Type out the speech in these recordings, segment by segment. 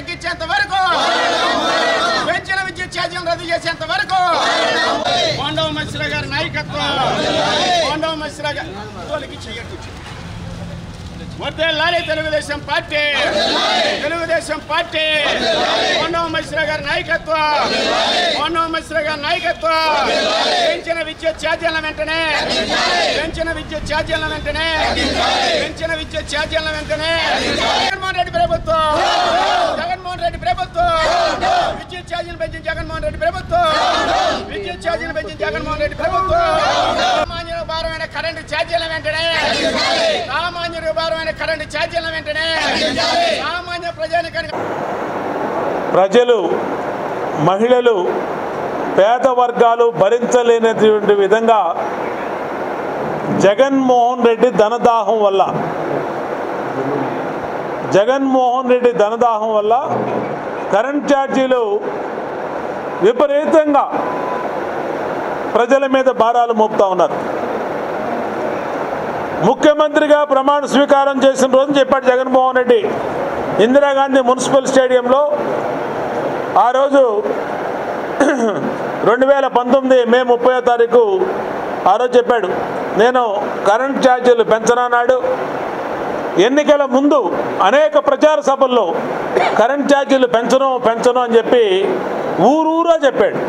తగ్గించేంత వరకు పెంచిన విద్యుత్ ఛార్జీలు రద్దు చేసేంత వరకు పాండవ మిశ్రా గారి నాయకత్వం పాండవ మిశ్రా గారి తోలికి చేయొచ్చు తెలుగుదేశం పార్టీ పాండవ మిశ్రా గారి నాయకత్వం పెంచిన విద్యుత్ ఛార్జీలను వెంటనే జగన్మోహన్ రెడ్డి ప్రభుత్వం విద్యుత్ ఛార్జీలు పెంచిన జగన్మోహన్ రెడ్డి ప్రభుత్వం ప్రజలు మహిళలు పేద వర్గాలు భరించలేనటువంటి విధంగా జగన్మోహన్ రెడ్డి ధనదాహం వల్ల కరెంట్ ఛార్జీలు విపరీతంగా ప్రజల మీద భారాలు మోపుతా ఉన్నారు. ముఖ్యమంత్రిగా ప్రమాణ స్వీకారం చేసిన రోజు చెప్పాడు జగన్మోహన్ రెడ్డి, ఇందిరాగాంధీ మున్సిపల్ స్టేడియంలో ఆ రోజు 2019 మే 30వ తారీఖు ఆ రోజు చెప్పాడు, నేను కరెంట్ ఛార్జీలు పెంచనన్నాడు. ఎన్నికల ముందు అనేక ప్రచార సభల్లో కరెంట్ ఛార్జీలు పెంచను అని చెప్పి ఊరూరా చెప్పాడు.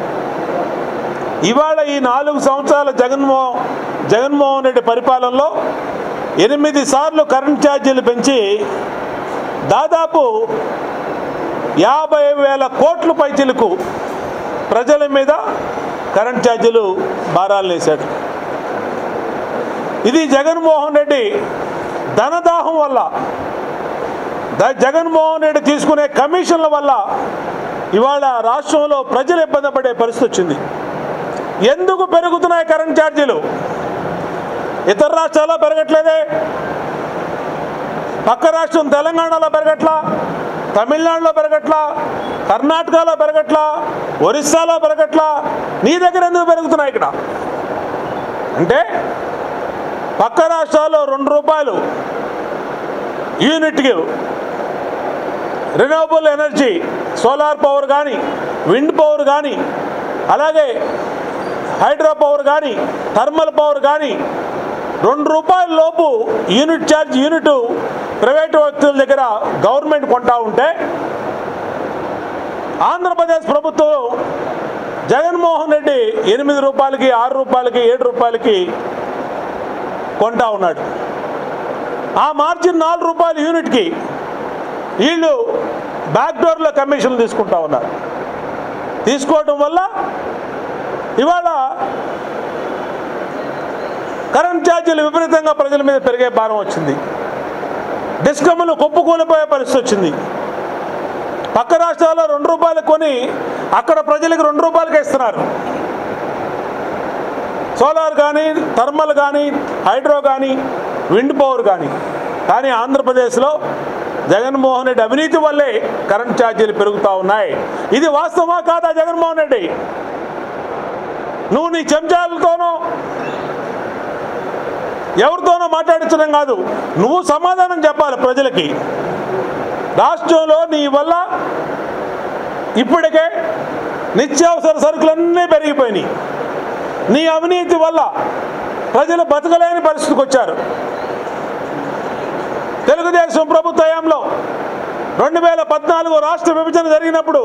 ఇవాళ ఈ 4 సంవత్సరాల జగన్మోహన్ రెడ్డి పరిపాలనలో 8 సార్లు కరెంట్ ఛార్జీలు పెంచి దాదాపు 50,000 కోట్ల పైచీలకు ప్రజల మీద కరెంట్ ఛార్జీలు భారాలు వేశాడు. ఇది జగన్మోహన్ రెడ్డి ధనదాహం వల్ల, జగన్మోహన్ రెడ్డి తీసుకునే కమిషన్ల వల్ల ఇవాళ రాష్ట్రంలో ప్రజలు ఇబ్బంది పడే పరిస్థితి వచ్చింది. ఎందుకు పెరుగుతున్నాయి కరెంట్ ఛార్జీలు? ఇతర రాష్ట్రాల్లో పెరగట్లేదే, పక్క రాష్ట్రం తెలంగాణలో పెరగట్లా, తమిళనాడులో పెరగట్లా, కర్ణాటకలో పెరగట్లా, ఒరిస్సాలో పెరగట్లా, నీ దగ్గర ఎందుకు పెరుగుతున్నాయి ఇక్కడ అంటే? పక్క రాష్ట్రాల్లో 2 రూపాయలు యూనిట్కి రినవబుల్ ఎనర్జీ, సోలార్ పవర్ కానీ, విండ్ పవర్ కానీ, అలాగే హైడ్రో పవర్ కానీ, థర్మల్ పవర్ కానీ 2 రూపాయల లోపు యూనిట్ ఛార్జ్ యూనిట్ ప్రైవేటు వ్యక్తుల దగ్గర గవర్నమెంట్ కొంటా ఉంటే, ఆంధ్రప్రదేశ్ ప్రభుత్వం జగన్మోహన్ రెడ్డి 8 రూపాయలకి, 6 రూపాయలకి, 7 రూపాయలకి కొంటా ఉన్నాడు. ఆ మార్జిన్ 4 రూపాయల యూనిట్కి వీళ్ళు బ్యాక్డోర్లో కమిషన్లు తీసుకుంటా ఉన్నారు. తీసుకోవడం వల్ల ఇవాళ కరెంట్ ఛార్జీలు విపరీతంగా ప్రజల మీద పెరిగే భారం వచ్చింది. డిస్కమ్లు కొప్పుకూలిపోయే పరిస్థితి వచ్చింది. పక్క రాష్ట్రాల్లో 2 రూపాయలు కొని అక్కడ ప్రజలకు 2 రూపాయలకే ఇస్తున్నారు. సోలార్ కానీ, థర్మల్ కానీ, హైడ్రో కానీ, విండ్ పవర్ కానీ. కానీ ఆంధ్రప్రదేశ్లో జగన్మోహన్ రెడ్డి అవినీతి వల్లే కరెంట్ ఛార్జీలు పెరుగుతూ ఉన్నాయి. ఇది వాస్తవమా కాదా? జగన్మోహన్ రెడ్డి, నువ్వు నీ చెంచాలతోనో ఎవరితోనో మాట్లాడించడం కాదు, నువ్వు సమాధానం చెప్పాలి ప్రజలకి. రాష్ట్రంలో నీ వల్ల ఇప్పటికే నిత్యావసర సరుకులన్నీ పెరిగిపోయినాయి. నీ అవినీతి వల్ల ప్రజలు బతకలేని పరిస్థితికి వచ్చారు. తెలుగుదేశం ప్రభుత్వ హయాంలో 2014 రాష్ట్ర విభజన జరిగినప్పుడు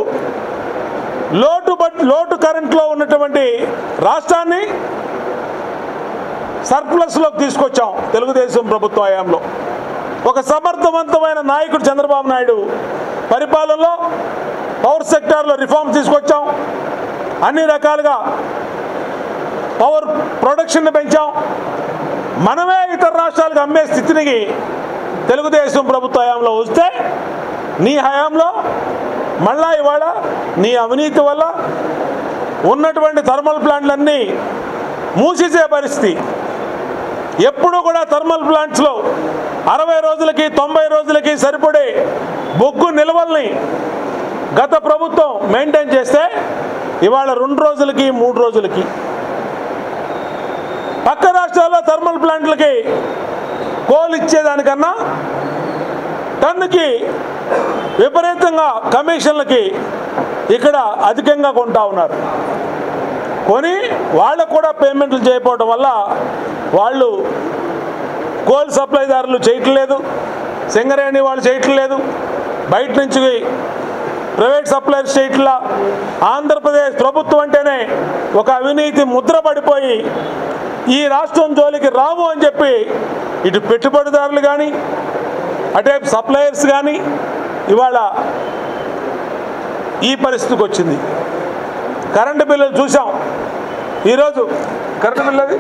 లోటు కరెంట్లో ఉన్నటువంటి రాష్ట్రాన్ని సర్ప్లస్లోకి తీసుకొచ్చాం. తెలుగుదేశం ప్రభుత్వ హయాంలో ఒక సమర్థవంతమైన నాయకుడు చంద్రబాబు నాయుడు పరిపాలనలో పవర్ సెక్టార్లో రిఫార్మ్స్ తీసుకొచ్చాం. అన్ని రకాలుగా పవర్ ప్రొడక్షన్ని పెంచాం. మనమే ఇతర రాష్ట్రాలకు అమ్మే స్థితిని తెలుగుదేశం ప్రభుత్వ హయాంలో వస్తే, నీ హయాంలో మళ్ళా ఇవాళ నీ అవినీతి వల్ల ఉన్నటువంటి థర్మల్ ప్లాంట్లన్నీ మూసేసే పరిస్థితి. ఎప్పుడు కూడా థర్మల్ ప్లాంట్స్లో 60 రోజులకి, 90 రోజులకి సరిపడే బొగ్గు నిల్వల్ని గత ప్రభుత్వం మెయింటైన్ చేస్తే, ఇవాళ 2 రోజులకి, 3 రోజులకి. పక్క రాష్ట్రాల్లో థర్మల్ ప్లాంట్లకి కోల్ ఇచ్చేదానికన్నా टन की विपरीत कमीशन की इकड़ अधिक को पेमेंट चयन वाल वालू కోల్ సప్లైదారులు చేయట్లేదు, సింగరేణి వాళ్ళు చేయట్లేదు, బయట నుంచి ప్రైవేట్ సప్లైయర్స్ చేయట్లా। ఆంధ్రప్రదేశ్ ప్రభుత్వం అంటేనే ఒక అవినీతి ముద్ర పడిపోయి ఈ రాష్ట్రం జోలికి రావు అని చెప్పి ఇటు పెట్టుబడిదారులు గాని అటే సప్లైయర్స్ గాని ఇవాళ ఈ పరిస్థితికి వచ్చింది। కరెంట్ బిల్లులు చూసాం, ఈ రోజు కరెంట్ బిల్లు అది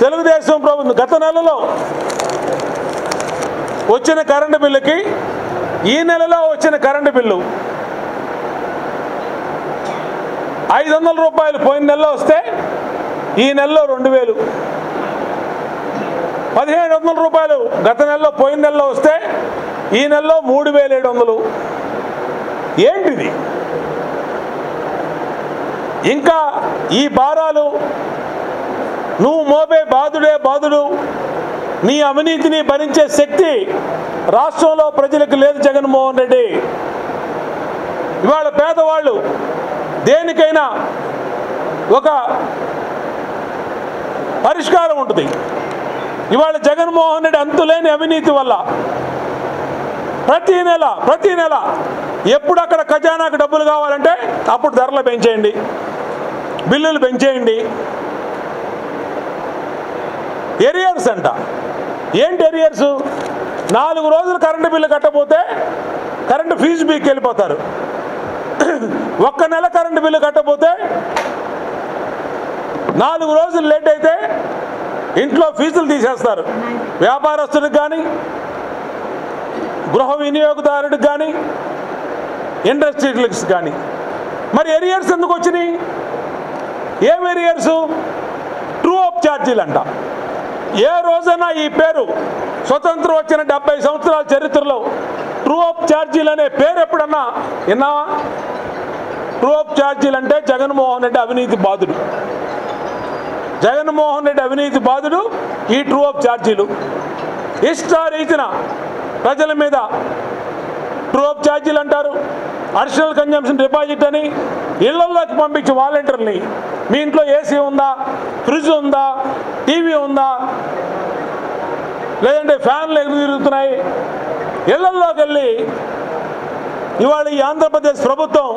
తెలుగుదేశం ప్రభుత్వం గత నెలలో వచ్చిన కరెంటు బిల్లుకి ఈ నెలలో వచ్చిన కరెంటు బిల్లు 500 రూపాయలు పోయిన నెలలో వస్తే ఈ నెలలో 2000, 1700 రూపాయలు గత నెలలో పోయిన నెలలో వస్తే ఈ నెలలో 3700। ఏంటిది? ఇంకా ఈ భారాలు నువ్వు మోబే బాధుడే బాధుడు, నీ అవినీతిని భరించే శక్తి రాష్ట్రంలో ప్రజలకు లేదు జగన్మోహన్ రెడ్డి। ఇవాళ పేదవాళ్ళు దేనికైనా ఒక పరిష్కారం ఉంటుంది। ఇవాళ జగన్మోహన్ రెడ్డి అంతులేని అవినీతి వల్ల ప్రతి నెల ఎప్పుడు అక్కడ ఖజానాకు డబ్బులు కావాలంటే అప్పుడు ధరలు పెంచేయండి, బిల్లులు పెంచేయండి, ఎరియర్స్ అంట। ఏంటి ఎరియర్స్? 4 రోజులు కరెంటు బిల్లు కట్టకపోతే కరెంటు ఫీజు బీకి వెళ్ళిపోతారు, 1 నెల కరెంటు బిల్లు కట్టకపోతే 4 రోజులు లేట్ అయితే ఇంట్లో ఫీజులు తీసేస్తారు। వ్యాపారస్తుడికి కానీ, గృహ వినియోగదారుడికి కానీ, ఇండస్ట్రీలకు కానీ మరి ఎరియర్స్ ఎందుకు వచ్చినాయి? ఏం ఎరియర్స్? ట్రూ అప్ ఛార్జీలు అంట। ఏ రోజైనా ఈ పేరు స్వతంత్రం వచ్చిన 70 సంవత్సరాల చరిత్రలో ట్రూ అప్ ఛార్జీలు అనే పేరు ఎప్పుడన్నా విన్నావా? ట్రూ అప్ ఛార్జీలు అంటే జగన్మోహన్ రెడ్డి అవినీతి బాధుడు, జగన్మోహన్ రెడ్డి అవినీతి బాధుడు ఈ ట్రూ అప్ ఛార్జీలు। ఇష్టారీతిన ప్రజల మీద ట్రూ అప్ ఛార్జీలు అంటారు, అడిషనల్ కన్జంప్షన్ డిపాజిట్ అని ఇళ్లలోకి పంపించి వాలంటీర్ని మీ ఇంట్లో ఏసీ ఉందా, ఫ్రిడ్జ్ ఉందా, టీవీ ఉందా, లేదంటే ఫ్యాన్లు ఎగురు తిరుగుతున్నాయి, ఇళ్లల్లోకి వెళ్ళి ఇవాళ ఈ ఆంధ్రప్రదేశ్ ప్రభుత్వం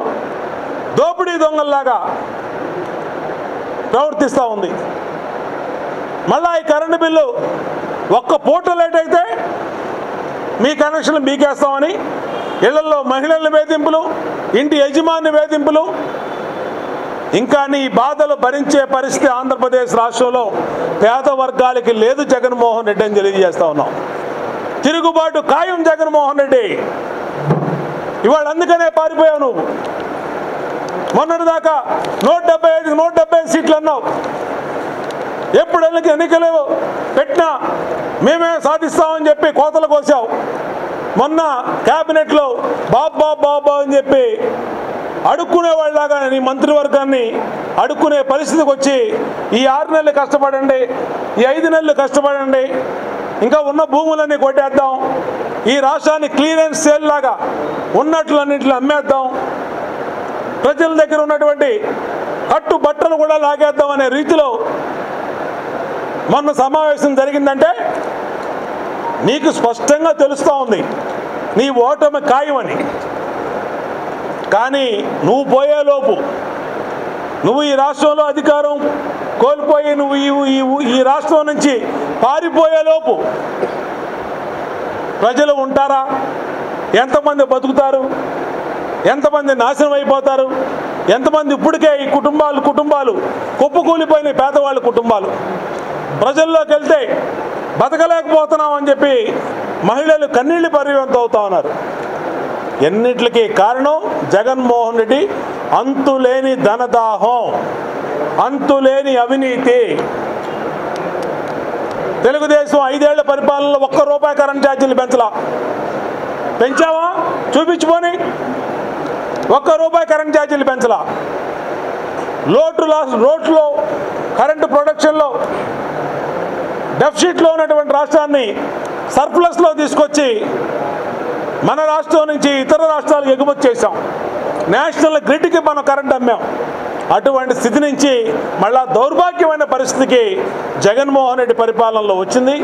దోపిడీ దొంగల్లాగా ప్రవర్తిస్తూ ఉంది। మళ్ళా ఈ కరెంటు బిల్లు 1 పూట లేట్ అయితే మీ కనెక్షన్లు మీకేస్తామని ఇళ్లలో మహిళల వేధింపులు, ఇంటి యజమాని వేధింపులు, ఇంకా నీ బాధలు భరించే పరిస్థితి ఆంధ్రప్రదేశ్ రాష్ట్రంలో పేద వర్గాలకి లేదు జగన్మోహన్ రెడ్డి అని తెలియజేస్తా ఉన్నాం। తిరుగుబాటు ఖాయం జగన్మోహన్ రెడ్డి, ఇవాళ అందుకనే పారిపోయావు నువ్వు। మొన్నటిదాకా 175 సీట్లు అన్నావు, ఎప్పుడు ఎన్నికలు పెట్టినా మేమే సాధిస్తామని చెప్పి కోతలు కోసావు। మొన్న క్యాబినెట్లో బాబా అని చెప్పి అడుక్కునే వాళ్ళలాగా నీ మంత్రివర్గాన్ని అడుక్కునే పరిస్థితికి వచ్చి ఈ 6 నెలలు కష్టపడండి, ఈ 5 నెలలు కష్టపడండి, ఇంకా ఉన్న భూములన్నీ కొట్టేద్దాం, ఈ రాష్ట్రాన్ని క్లియరెన్స్ సేల్ లాగా ఉన్నట్లన్నింటిని అమ్మేద్దాం, ప్రజల దగ్గర ఉన్నటువంటి కట్టు బట్టలు కూడా లాగేద్దాం అనే రీతిలో మొన్న సమావేశం జరిగిందంటే నీకు స్పష్టంగా తెలుస్తూ ఉంది నీ ఓటమి ఖాయమని। కానీ నువ్వు పోయేలోపు, నువ్వు ఈ రాష్ట్రంలో అధికారం కోల్పోయి నువ్వు ఈ రాష్ట్రం నుంచి పారిపోయేలోపు ప్రజలు ఉంటారా? ఎంతమంది బతుకుతారు? ఎంతమంది నాశనం అయిపోతారు? ఎంతమంది ఇప్పటికే ఈ కుటుంబాలు కుప్పకూలిపోయిన పేదవాళ్ళ కుటుంబాలు ప్రజల్లోకి వెళ్తే బతకలేకపోతున్నాం అని చెప్పి మహిళలు కన్నీళ్లు పర్యంతం అవుతా ఉన్నారు। ఎన్నిటికీ కారణం జగన్మోహన్ రెడ్డి అంతులేని ధనదాహం, అంతులేని అవినీతి। తెలుగుదేశం 5 ఏళ్ల పరిపాలనలో 1 రూపాయి కరెంట్ ఛార్జీలు పెంచావా? చూపించుకొని 1 రూపాయి కరెంట్ ఛార్జీలు పెంచలా। లోట్లో కరెంటు ప్రొడక్షన్లో డెఫిసిట్లో ఉన్నటువంటి రాష్ట్రాన్ని సర్ప్లస్లో తీసుకొచ్చి మన రాష్ట్రం నుంచి ఇతర రాష్ట్రాలకు ఎగుమతి చేసాం నేషనల్ గ్రిడ్ కి మనం కరెంట్ అమ్మాం అటువంటి స్థితి నుంచి మళ్ళా దౌర్భాగ్యమైన పరిస్థితికి జగన్ మోహన్ రెడ్డి పరిపాలనలో వచ్చింది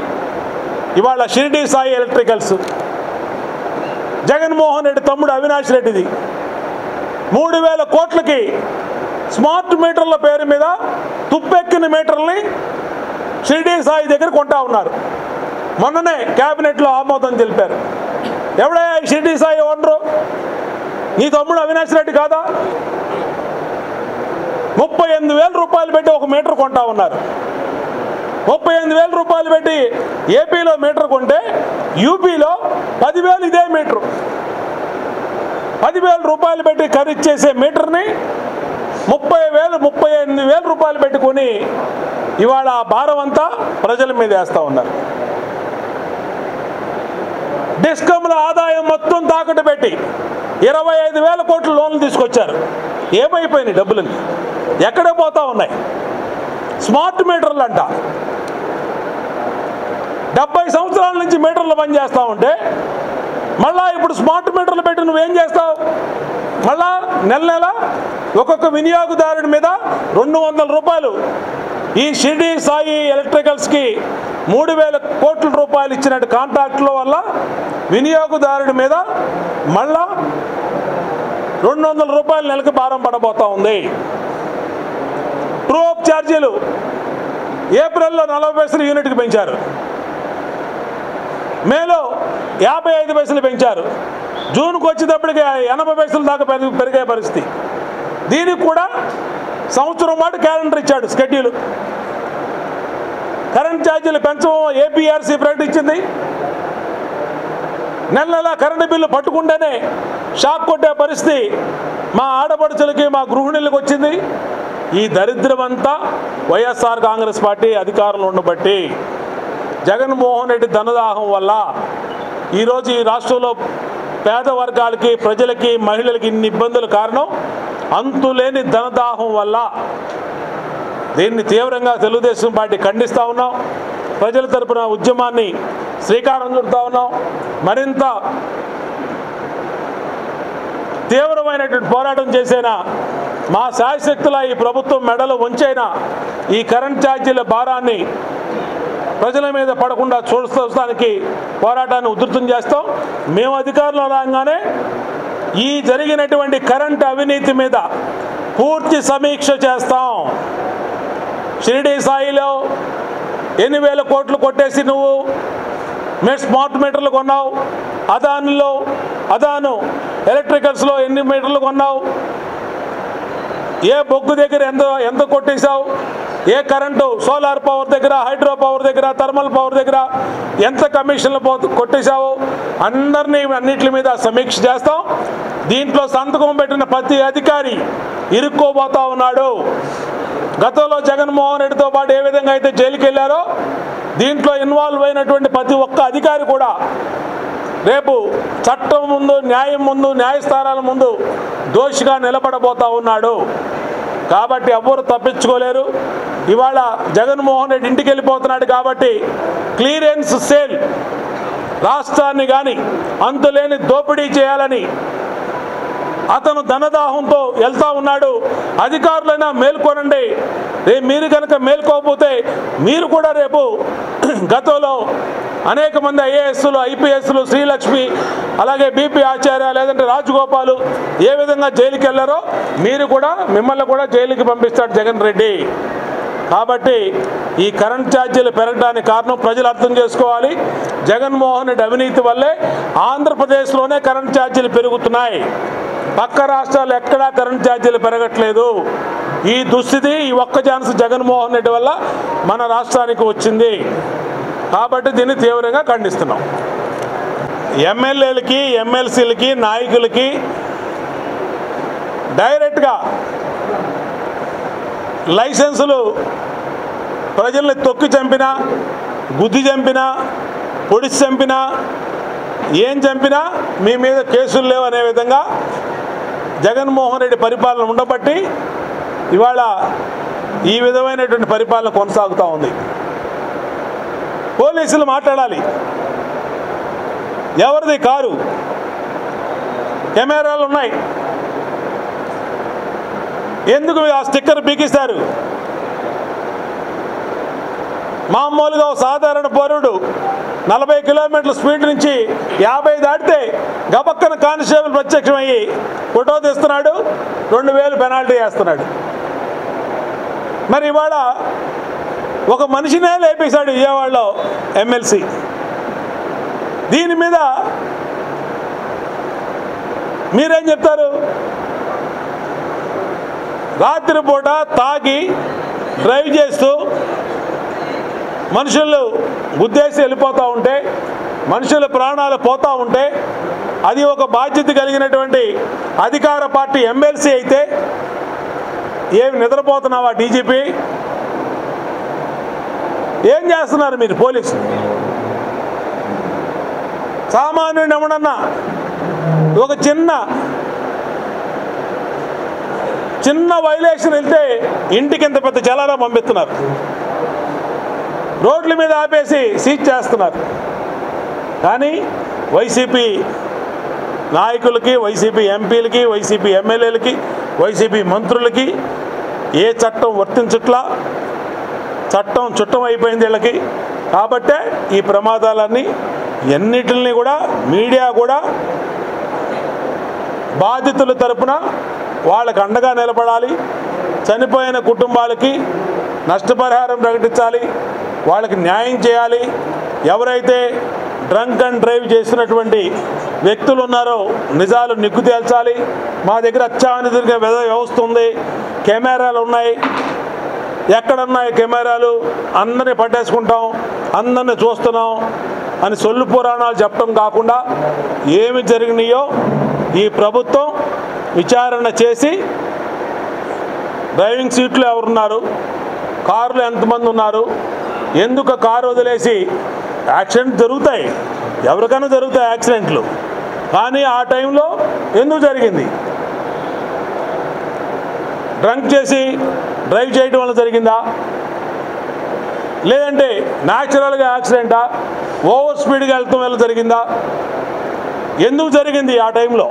ఇవాళ షిరిడి సాయి ఎలక్ట్రికల్స్ జగన్ మోహన్ రెడ్డి తమ్ముడు అవినాష్ రెడ్డిది 3000 కోట్లకి స్మార్ట్ మీటర్ల పేరు మీద తుప్పెక్కిన మీటర్లని షిరిడి సాయి దగ్గర కొంటా ఉన్నారు మొన్ననే కేబినెట్ లో ఆమోదం తెలిపారు ఎవడయ్యా షిరిడి సాయి ఓనరు నీ తమ్ముడు అవినాష్ రెడ్డి కాదా 38,000 రూపాయలు పెట్టి ఒక మీటర్ కొంటా ఉన్నారు 38,000 రూపాయలు పెట్టి ఏపీలో మీటర్ కొంటే యూపీలో 10,000 ఇదే మీటర్ 10,000 రూపాయలు పెట్టి ఖరీచేసే మీటర్ని 38,000 రూపాయలు పెట్టుకొని ఇవాళ ఆ భారం అంతా ప్రజల మీద వేస్తూ ఉన్నారు డిస్కమ్ల ఆదాయం మొత్తం తాకట్టు పెట్టి 25,000 కోట్ల లోన్లు తీసుకొచ్చారు ఏమైపోయినాయి డబ్బులని ఎక్కడ పోతా ఉన్నాయి స్మార్ట్ మీటర్లు అంట 70 సంవత్సరాల నుంచి మీటర్లు బంద్ చేస్తూ ఉంటే మళ్ళా ఇప్పుడు స్మార్ట్ మీటర్లు పెట్టి నువ్వేం చేస్తావు మళ్ళా నెల నెల ఒక్కొక్క వినియోగదారుడి మీద 200 రూపాయలు ఈ షిరిడి సాయి ఎలక్ట్రికల్స్కి 3,000 కోట్ల రూపాయలు ఇచ్చినట్టు కాంట్రాక్టుల వల్ల వినియోగదారుడి మీద మళ్ళా 200 రూపాయలు నెలకు భారం పడబోతా ఉంది ట్రూ అప్ ఛార్జీలు ఏప్రిల్లో 40 పైసలు యూనిట్కి పెంచారు మేలో 55 పైసలు పెంచారు జూన్కి వచ్చేటప్పటికి 80 పైసలు దాకా పెరిగే పరిస్థితి దీనికి కూడా సంవత్సరం పాటు క్యాలెండర్ ఇచ్చాడు షెడ్యూల్ కరెంట్ ఛార్జీలు పెంచడం ఏపీఆర్సీ ప్రకటించింది నెల నెల కరెంటు బిల్లు పట్టుకుంటేనే షాక్ కొట్టే పరిస్థితి మా ఆడపడుచులకి మా గృహిణులకు వచ్చింది ఈ దరిద్రమంతా వైఎస్ఆర్ కాంగ్రెస్ పార్టీ అధికారంలో ఉండబట్టి జగన్మోహన్ రెడ్డి ధనదాహం వల్ల ఈరోజు ఈ రాష్ట్రంలో పేద వర్గాలకి ప్రజలకి మహిళలకి ఇన్ని ఇబ్బందులు కారణం అంతులేని ధనదాహం వల్ల దీన్ని తీవ్రంగా తెలుగుదేశం పార్టీ ఖండిస్తూ ఉన్నాం ప్రజల తరపున ఉద్యమాన్ని శ్రీకారం చుడుతూ ఉన్నాం మరింత తీవ్రమైనటువంటి పోరాటం చేసేనా మా శాయశక్తుల ఈ ప్రభుత్వం మెడలు వంచైనా ఈ కరెంట్ ఛార్జీల భారాన్ని ప్రజల మీద పడకుండా చూడడానికి పోరాటాన్ని ఉధృతం చేస్తాం మేము అధికారంలో రాగానే ఈ జరిగినటువంటి కరెంట్ అవినీతి మీద పూర్తి సమీక్ష చేస్తాం షిరిడి సాయిలో 8,000 కోట్లు కొట్టేసి నువ్వు స్మార్ట్ మీటర్లు కొన్నావు అదాను ఎలక్ట్రికల్స్లో ఎన్ని మీటర్లు కొన్నావు ఏ బొగ్గు దగ్గర ఎంత కొట్టేశావు ఏ కరెంటు సోలార్ పవర్ దగ్గర హైడ్రో పవర్ దగ్గర థర్మల్ పవర్ దగ్గర ఎంత కమిషన్లు కొట్టేశావు అన్నిటి మీద సమీక్ష చేస్తాం దీంట్లో సంతకం పెట్టిన ప్రతి అధికారి ఇరుక్కోబోతా ఉన్నాడు గతంలో జగన్మోహన్ రెడ్డితో పాటు ఏ విధంగా అయితే జైలుకి వెళ్ళారో దీంట్లో ఇన్వాల్వ్ అయినటువంటి ప్రతి ఒక్క అధికారి కూడా రేపు చట్టం ముందు న్యాయం ముందు న్యాయస్థానాల ముందు దోషిగా నిలబడబోతా ఉన్నాడు కాబట్టి ఎవరు తప్పించుకోలేరు ఇవాళ జగన్మోహన్ రెడ్డి ఇంటికి వెళ్ళిపోతున్నాడు కాబట్టి క్లియరెన్స్ సేల్ రాష్ట్రాన్ని కానీ అంతులేని దోపిడీ చేయాలని అతను ధనదాహంతో వెళ్తా ఉన్నాడు అధికారులైనా మేల్కొనండి రేపు మీరు కనుక మేల్కోకపోతే మీరు కూడా రేపు గతంలో అనేక మంది ఐఏఎస్లు ఐపీఎస్లు శ్రీలక్ష్మి అలాగే బీపీ ఆచార్య లేదంటే రాజగోపాలు ఏ విధంగా జైలుకి వెళ్ళారో మిమ్మల్ని కూడా జైలుకి పంపిస్తాడు జగన్ రెడ్డి కాబట్టి ఈ కరెంట్ ఛార్జీలు పెరగడానికి కారణం ప్రజలు అర్థం చేసుకోవాలి జగన్మోహన్ రెడ్డి అవినీతి వల్లే ఆంధ్రప్రదేశ్లోనే కరెంట్ ఛార్జీలు పెరుగుతున్నాయి పక్క రాష్ట్రాలు ఎక్కడా కరెంట్ ఛార్జీలు పెరగట్లేదు ఈ దుస్థితి ఈ ఒక్క ఛాన్స్ జగన్మోహన్ రెడ్డి వల్ల మన రాష్ట్రానికి వచ్చింది కాబట్టి దీన్ని తీవ్రంగా ఖండిస్తున్నాం ఎమ్మెల్యేలకి ఎమ్మెల్సీలకి నాయకులకి డైరెక్ట్గా లైసెన్సులు ప్రజల్ని తొక్కి చంపినా గుద్ది చంపినా పొడిచి చంపినా ఏం చంపినా మీ మీద కేసులు లేవు అనే విధంగా జగన్మోహన్ రెడ్డి పరిపాలన ఉండబట్టి ఇవాళ ఈ విధమైనటువంటి పరిపాలన కొనసాగుతూ ఉంది పోలీసులు మాట్లాడాలి ఎవరిది కారు కెమెరాలు ఉన్నాయి ఎందుకు ఆ స్టిక్కర్ బిగిస్తారు మామూలుగా సాధారణ పౌరుడు 40 కిలోమీటర్ల స్పీడ్ నుంచి 50 దాటితే గబక్కన కానిస్టేబుల్ ప్రత్యక్షమయ్యి ఫోటో తీస్తున్నాడు 2000 పెనాల్టీ వేస్తున్నాడు మరి ఇవాళ ఒక మనిషినే లేపేశాడు విజయవాడలో ఎమ్మెల్సీ దీని మీద మీరేం చెప్తారు రాత్రిపూట తాగి డ్రైవ్ చేస్తూ మనుషులు గుద్దేసి వెళ్ళిపోతా ఉంటే మనుషుల ప్రాణాలు పోతా ఉంటే అది ఒక బాధ్యత కలిగినటువంటి అధికార పార్టీ ఎమ్మెల్సీ అయితే ఏం నిద్రపోతున్నావా డీజీపీ ఏం చేస్తున్నారు మీరు పోలీసులు సామాన్యుడు ఎవడన్నా ఒక చిన్న వైలేషన్ వెళ్తే ఇంటికి ఇంత పెద్ద చలానా పంపిస్తున్నారు రోడ్ల మీద ఆపేసి సీజ్ చేస్తున్నారు కానీ వైసీపీ నాయకులకి వైసీపీ ఎంపీలకి వైసీపీ ఎమ్మెల్యేలకి వైసీపీ మంత్రులకి ఏ చట్టం వర్తించట్లా చట్టం చుట్టం అయిపోయింది వీళ్ళకి కాబట్టే ఈ ప్రమాదాలన్నీ ఎన్నిటిని కూడా మీడియా కూడా బాధితుల తరపున వాళ్ళకు అండగా నిలబడాలి చనిపోయిన కుటుంబాలకి నష్టపరిహారం ప్రకటించాలి వాళ్ళకి న్యాయం చేయాలి ఎవరైతే డ్రంక్ అండ్ డ్రైవ్ చేసినటువంటి వ్యక్తులు ఉన్నారో నిజాలు నిగ్గు తేల్చాలి మా దగ్గర అత్యాధునిక వ్యవస్థ ఉంది కెమెరాలు ఉన్నాయి ఎక్కడున్నాయి కెమెరాలు అందరినీ పట్టేసుకుంటాం అందరినీ చూస్తున్నాం అని సొల్లు పురాణాలు చెప్పడం కాకుండా ఏమి జరిగినాయో ఈ ప్రభుత్వం విచారణ చేసి డ్రైవింగ్ సీట్లు ఎవరున్నారు కారులో ఎంతమంది ఉన్నారు ఎందుకు కారు వదిలేసి యాక్సిడెంట్ జరుగుతాయి ఎవరికైనా జరుగుతాయి యాక్సిడెంట్లు కానీ ఆ టైంలో ఎందుకు జరిగింది డ్రంక్ చేసి డ్రైవ్ చేయడం వల్ల జరిగిందా లేదంటే న్యాచురల్గా యాక్సిడెంటా ఓవర్ స్పీడ్గా వెళ్తాం వల్ల జరిగిందా ఎందుకు జరిగింది ఆ టైంలో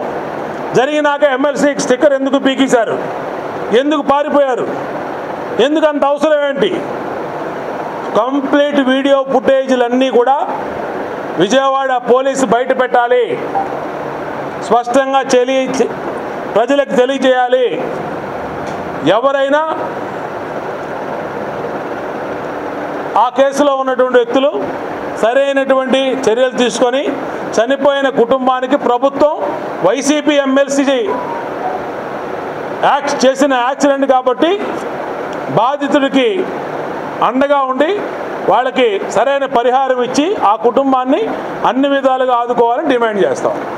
జరిగినాక ఎమ్మెల్సీ స్టిక్కర్ ఎందుకు పీకేశారు ఎందుకు పారిపోయారు ఎందుకు అంత అవసరం ఏంటి కంప్లీట్ వీడియో ఫుటేజీలన్నీ కూడా విజయవాడ పోలీసు బయట పెట్టాలి స్పష్టంగా ప్రజలకు తెలియజేయాలి ఎవరైనా ఆ కేసులో ఉన్నటువంటి వ్యక్తులు సరైనటువంటి చర్యలు తీసుకొని చనిపోయిన కుటుంబానికి ప్రభుత్వం వైసీపీ ఎమ్మెల్సీ చేసిన యాక్సిడెంట్ కాబట్టి బాధితుడికి అండగా ఉండి వాళ్ళకి సరైన పరిహారం ఇచ్చి ఆ కుటుంబాన్ని అన్ని విధాలుగా ఆదుకోవాలని డిమాండ్ చేస్తాం.